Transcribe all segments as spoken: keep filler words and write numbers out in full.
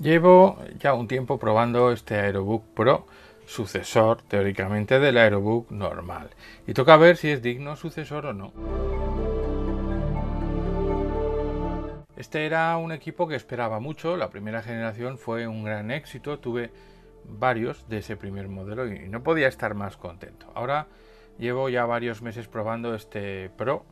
Llevo ya un tiempo probando este Aerobook Pro, sucesor teóricamente del Aerobook normal, y toca ver si es digno sucesor o no. Este era un equipo que esperaba mucho, la primera generación fue un gran éxito, tuve varios de ese primer modelo y no podía estar más contento. Ahora llevo ya varios meses probando este Pro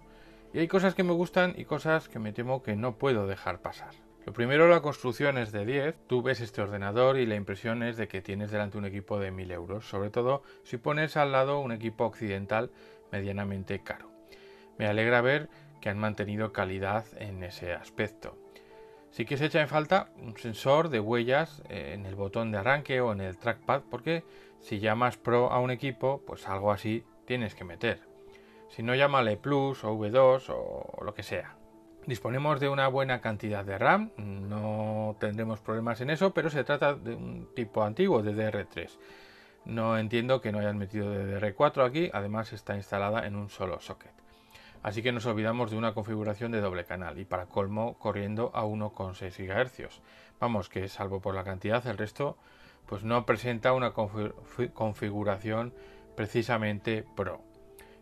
y hay cosas que me gustan y cosas que me temo que no puedo dejar pasar. Lo primero, la construcción es de diez, tú ves este ordenador y la impresión es de que tienes delante un equipo de mil euros, sobre todo si pones al lado un equipo occidental medianamente caro. Me alegra ver que han mantenido calidad en ese aspecto. Sí que se echa en falta un sensor de huellas en el botón de arranque o en el trackpad, porque si llamas Pro a un equipo, pues algo así tienes que meter. Si no, llámale Plus o V dos o lo que sea. Disponemos de una buena cantidad de RAM, no tendremos problemas en eso, pero se trata de un tipo antiguo, de D D R tres. No entiendo que no hayan metido D D R cuatro aquí, además está instalada en un solo socket. Así que nos olvidamos de una configuración de doble canal y para colmo corriendo a uno coma seis gigahercios. Vamos, que salvo por la cantidad, el resto pues no presenta una configuración precisamente Pro.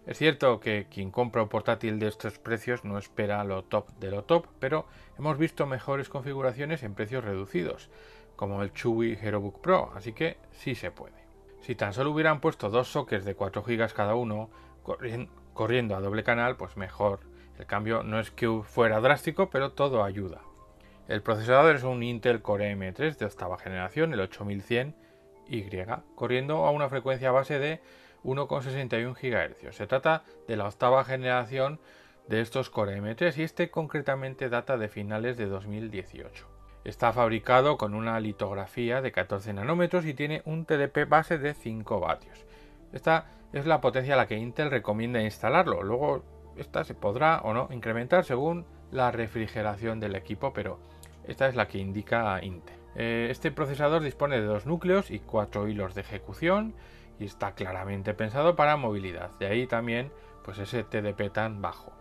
Es cierto que quien compra un portátil de estos precios no espera lo top de lo top, pero hemos visto mejores configuraciones en precios reducidos, como el Chuwi HeroBook Pro, así que sí se puede. Si tan solo hubieran puesto dos sockets de cuatro gigas cada uno, corriendo a doble canal, pues mejor. El cambio no es que fuera drástico, pero todo ayuda. El procesador es un Intel Core M tres de octava generación, el ocho mil cien Y, corriendo a una frecuencia base de uno coma sesenta y uno gigahercios. Se trata de la octava generación de estos Core M tres y este concretamente data de finales de dos mil dieciocho. Está fabricado con una litografía de catorce nanómetros y tiene un T D P base de cinco vatios. Esta es la potencia a la que Intel recomienda instalarlo. Luego esta se podrá o no incrementar según la refrigeración del equipo, pero esta es la que indica Intel. Este procesador dispone de dos núcleos y cuatro hilos de ejecución y está claramente pensado para movilidad, de ahí también pues ese T D P tan bajo.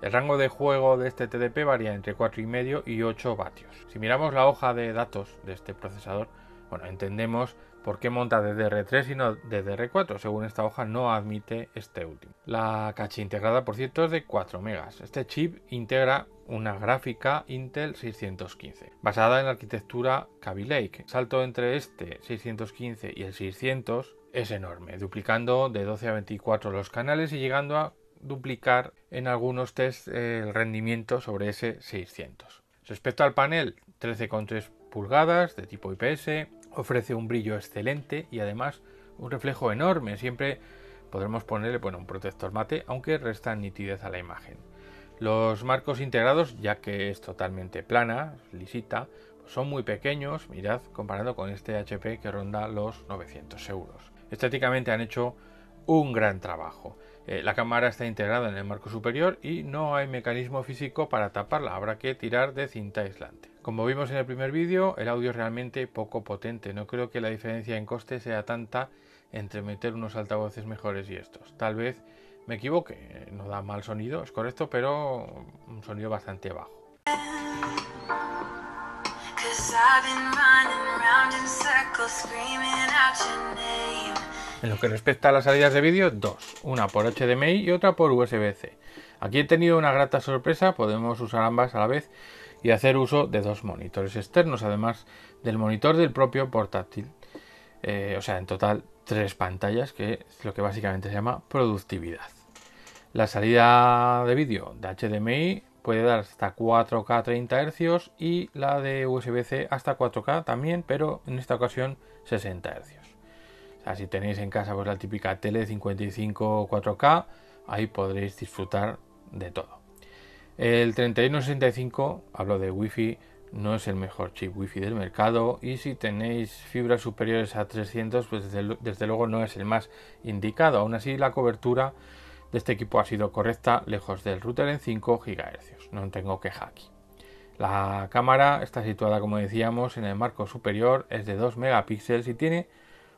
El rango de juego de este T D P varía entre cuatro coma cinco y ocho vatios. Si miramos la hoja de datos de este procesador, bueno, entendemos por qué monta D D R tres y no D D R cuatro, según esta hoja no admite este último. La caché integrada, por cierto, es de cuatro megas. Este chip integra una gráfica Intel seiscientos quince, basada en la arquitectura Kaby Lake. El salto entre este seiscientos quince y el seiscientos es enorme, duplicando de doce a veinticuatro los canales y llegando a duplicar en algunos test el rendimiento sobre ese seiscientos. Respecto al panel, trece coma tres pulgadas de tipo I P S, ofrece un brillo excelente y además un reflejo enorme. Siempre podremos ponerle, bueno, un protector mate, aunque resta nitidez a la imagen. Los marcos integrados, ya que es totalmente plana, lisita, son muy pequeños, mirad, comparando con este H P que ronda los novecientos euros. Estéticamente han hecho un gran trabajo. Eh, la cámara está integrada en el marco superior y no hay mecanismo físico para taparla, habrá que tirar de cinta aislante. Como vimos en el primer vídeo, el audio es realmente poco potente. No creo que la diferencia en coste sea tanta entre meter unos altavoces mejores y estos. Tal vez me equivoque, no da mal sonido, es correcto, pero un sonido bastante bajo. En lo que respecta a las salidas de vídeo, dos, una por H D M I y otra por U S B C. Aquí he tenido una grata sorpresa, podemos usar ambas a la vez y hacer uso de dos monitores externos, además del monitor del propio portátil. Eh, o sea, en total tres pantallas, que es lo que básicamente se llama productividad. La salida de vídeo de H D M I puede dar hasta cuatro K treinta hercios y la de U S B C hasta cuatro K también, pero en esta ocasión sesenta hercios. O sea, si tenéis en casa pues la típica tele cincuenta y cinco cuatro K, ahí podréis disfrutar de todo. El treinta y uno sesenta y cinco, hablo de Wi-Fi, no es el mejor chip Wi-Fi del mercado y si tenéis fibras superiores a trescientos, pues desde, desde luego no es el más indicado. Aún así, la cobertura de este equipo ha sido correcta, lejos del router, en cinco gigahercios. No tengo queja aquí. La cámara está situada, como decíamos, en el marco superior, es de dos megapíxeles y tiene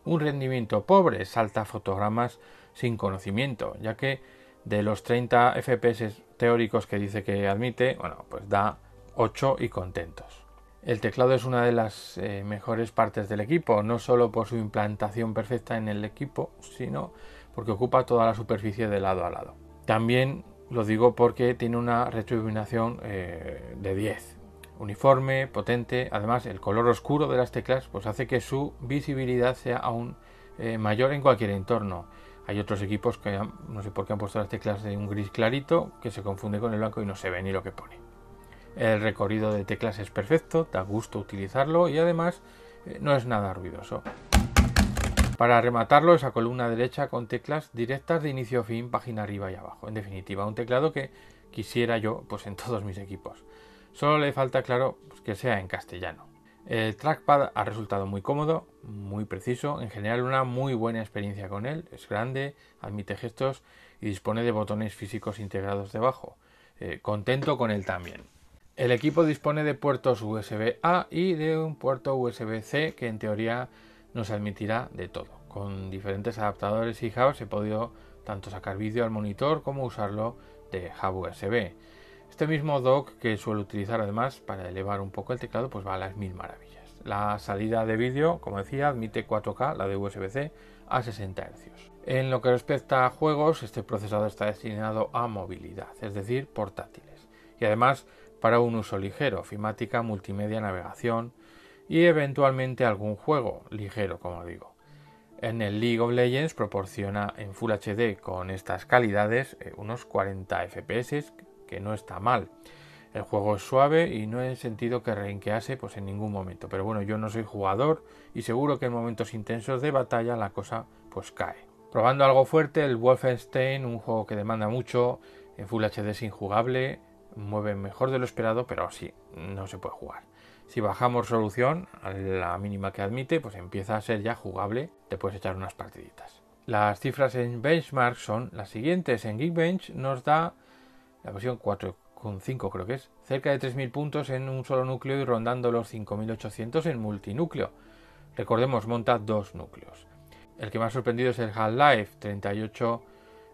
un rendimiento pobre, salta fotogramas sin conocimiento, ya que de los treinta F P S teóricos que dice que admite, bueno, pues da ocho y contentos. El teclado es una de las eh, mejores partes del equipo, no solo por su implantación perfecta en el equipo, sino porque ocupa toda la superficie de lado a lado. También lo digo porque tiene una retroiluminación eh, de diez. Uniforme, potente, además el color oscuro de las teclas pues hace que su visibilidad sea aún eh, mayor en cualquier entorno. Hay otros equipos que han, no sé por qué han puesto las teclas de un gris clarito que se confunde con el blanco y no se ve ni lo que pone. El recorrido de teclas es perfecto, da gusto utilizarlo y además eh, no es nada ruidoso. Para rematarlo, esa columna derecha con teclas directas de inicio a fin, página arriba y abajo. En definitiva, un teclado que quisiera yo pues, en todos mis equipos. Solo le falta, claro, pues, que sea en castellano. El trackpad ha resultado muy cómodo, muy preciso, en general una muy buena experiencia con él. Es grande, admite gestos y dispone de botones físicos integrados debajo. Eh, contento con él también. El equipo dispone de puertos U S B A y de un puerto U S B C que en teoría nos admitirá de todo. Con diferentes adaptadores y hubs he podido tanto sacar vídeo al monitor como usarlo de hub U S B. Este mismo dock que suelo utilizar además para elevar un poco el teclado pues va a las mil maravillas. La salida de vídeo, como decía, admite cuatro K, la de U S B C, a sesenta hercios. En lo que respecta a juegos, este procesador está destinado a movilidad, es decir, portátiles. Y además para un uso ligero, ofimática, multimedia, navegación y eventualmente algún juego ligero, como digo. En el League of Legends proporciona en Full H D con estas calidades eh, unos cuarenta F P S, que no está mal. El juego es suave y no he sentido que renquease pues, en ningún momento, pero bueno, yo no soy jugador y seguro que en momentos intensos de batalla la cosa pues cae. Probando algo fuerte, el Wolfenstein, un juego que demanda mucho, en Full H D es injugable, mueve mejor de lo esperado, pero sí, no se puede jugar. Si bajamos resolución a la mínima que admite, pues empieza a ser ya jugable, te puedes echar unas partiditas. Las cifras en benchmark son las siguientes. En Geekbench nos da la versión cuatro punto cinco, creo que es, cerca de tres mil puntos en un solo núcleo y rondando los cinco mil ochocientos en multinúcleo. Recordemos, monta dos núcleos. El que más sorprendido es el Half-Life, treinta y ocho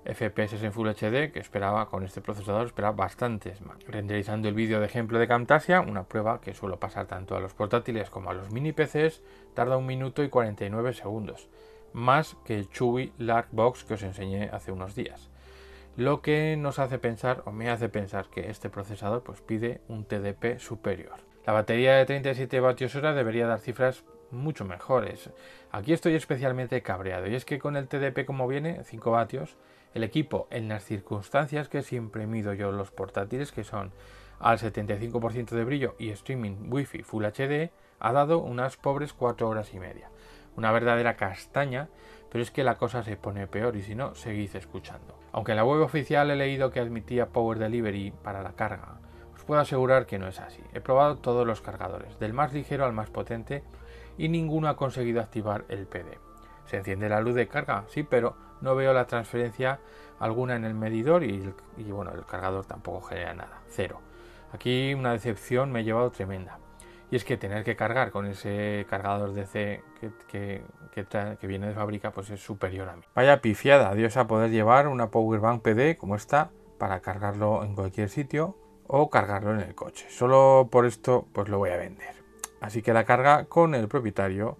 F P S en Full H D, que esperaba con este procesador esperaba bastantes más. Renderizando el vídeo de ejemplo de Camtasia, una prueba que suelo pasar tanto a los portátiles como a los mini P Cs, tarda un minuto y cuarenta y nueve segundos, más que el Chuwi Larkbox que os enseñé hace unos días. Lo que nos hace pensar, o me hace pensar, que este procesador pues, pide un T D P superior. La batería de treinta y siete vatios hora debería dar cifras mucho mejores. Aquí estoy especialmente cabreado, y es que con el T D P como viene, cinco vatios, el equipo, en las circunstancias que siempre mido yo los portátiles, que son al setenta y cinco por ciento de brillo y streaming Wi-Fi Full H D, ha dado unas pobres cuatro horas y media. Una verdadera castaña, pero es que la cosa se pone peor y si no, seguís escuchando. Aunque en la web oficial he leído que admitía Power Delivery para la carga, os puedo asegurar que no es así. He probado todos los cargadores, del más ligero al más potente, y ninguno ha conseguido activar el P D. Se enciende la luz de carga, sí, pero no veo la transferencia alguna en el medidor y, y bueno, el cargador tampoco genera nada, cero. Aquí una decepción me he llevado tremenda. Y es que tener que cargar con ese cargador D C que, que, que, trae, que viene de fábrica pues es superior a mí. Vaya pifiada, adiós a poder llevar una Powerbank P D como esta para cargarlo en cualquier sitio o cargarlo en el coche. Solo por esto pues lo voy a vender. Así que la carga con el propietario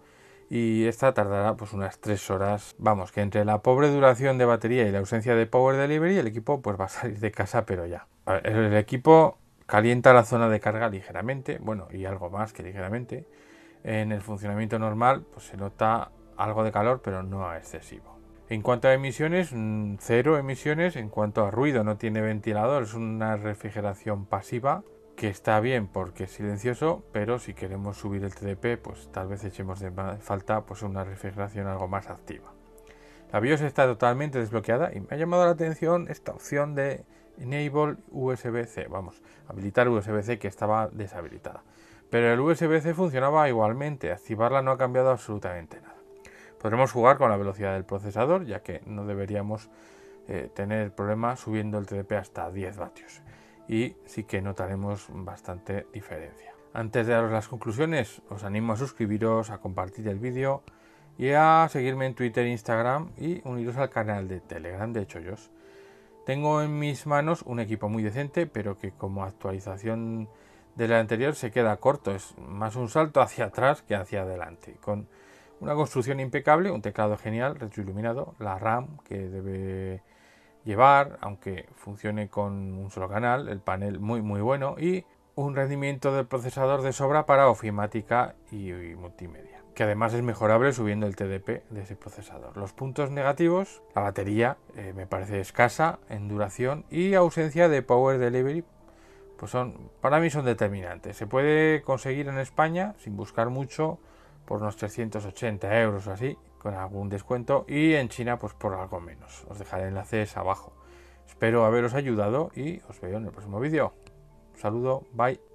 y esta tardará pues unas tres horas. Vamos, que entre la pobre duración de batería y la ausencia de Power Delivery el equipo pues va a salir de casa pero ya. A ver, el equipo calienta la zona de carga ligeramente, bueno y algo más que ligeramente. En el funcionamiento normal pues se nota algo de calor pero no excesivo. En cuanto a emisiones, cero emisiones. En cuanto a ruido, no tiene ventilador, es una refrigeración pasiva, que está bien porque es silencioso, pero si queremos subir el T D P, pues tal vez echemos de falta pues, una refrigeración algo más activa. La BIOS está totalmente desbloqueada y me ha llamado la atención esta opción de Enable U S B C, vamos, habilitar U S B C que estaba deshabilitada. Pero el U S B C funcionaba igualmente, activarla no ha cambiado absolutamente nada. Podremos jugar con la velocidad del procesador, ya que no deberíamos eh, tener problemas subiendo el T D P hasta diez vatios. Y sí que notaremos bastante diferencia. Antes de daros las conclusiones, os animo a suscribiros, a compartir el vídeo y a seguirme en Twitter, Instagram y uniros al canal de Telegram de Chollos. Tengo en mis manos un equipo muy decente, pero que como actualización del anterior se queda corto, es más un salto hacia atrás que hacia adelante. Con una construcción impecable, un teclado genial, retroiluminado, la RAM que debe llevar, aunque funcione con un solo canal, el panel muy muy bueno y un rendimiento del procesador de sobra para ofimática y, y multimedia, que además es mejorable subiendo el T D P de ese procesador. Los puntos negativos, la batería eh, me parece escasa en duración y ausencia de power delivery, pues son, para mí son determinantes. Se puede conseguir en España sin buscar mucho por unos trescientos ochenta euros o así, con algún descuento, y en China pues por algo menos. Os dejaré enlaces abajo. Espero haberos ayudado y os veo en el próximo vídeo. Un saludo, bye.